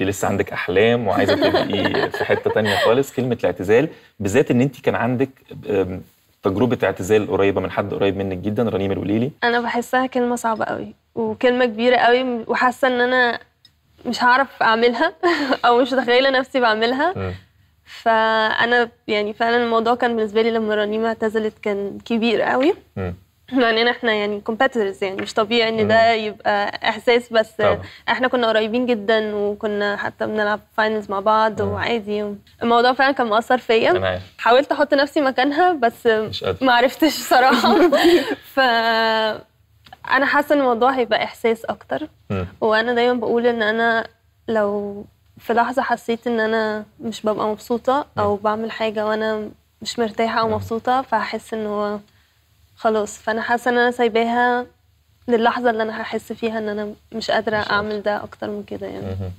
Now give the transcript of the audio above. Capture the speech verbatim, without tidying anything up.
انت لسه عندك احلام وعايزه تبقي في حته ثانيه خالص. كلمه الاعتزال بالذات ان انت كان عندك تجربه اعتزال قريبه من حد قريب منك جدا، رنيم الوليلي، انا بحسها كلمه صعبه قوي وكلمه كبيره قوي، وحاسه ان انا مش هعرف اعملها او مش متخيله نفسي بعملها. فانا يعني فعلا الموضوع كان بالنسبه لي لما رنيمه اعتزلت كان كبير قوي. يعني احنا يعني كومبيتيتورز، يعني مش طبيعي ان ده يبقى احساس بس. طبعا. احنا كنا قريبين جدا وكنا حتى بنلعب فاينلز مع بعض. مم. وعادي الموضوع فعلا كان مؤثر فيا. حاولت احط نفسي مكانها بس ما عرفتش صراحه. ف انا حاسه ان الموضوع هيبقى احساس اكتر. مم. وانا دايما بقول ان انا لو في لحظه حسيت ان انا مش ببقى مبسوطه او بعمل حاجه وانا مش مرتاحه او مبسوطه، فهحس ان هو خلاص. فانا حاسه ان انا سايباها للحظه اللي انا هحس فيها ان انا مش قادره اعمل ده اكتر من كده يعني.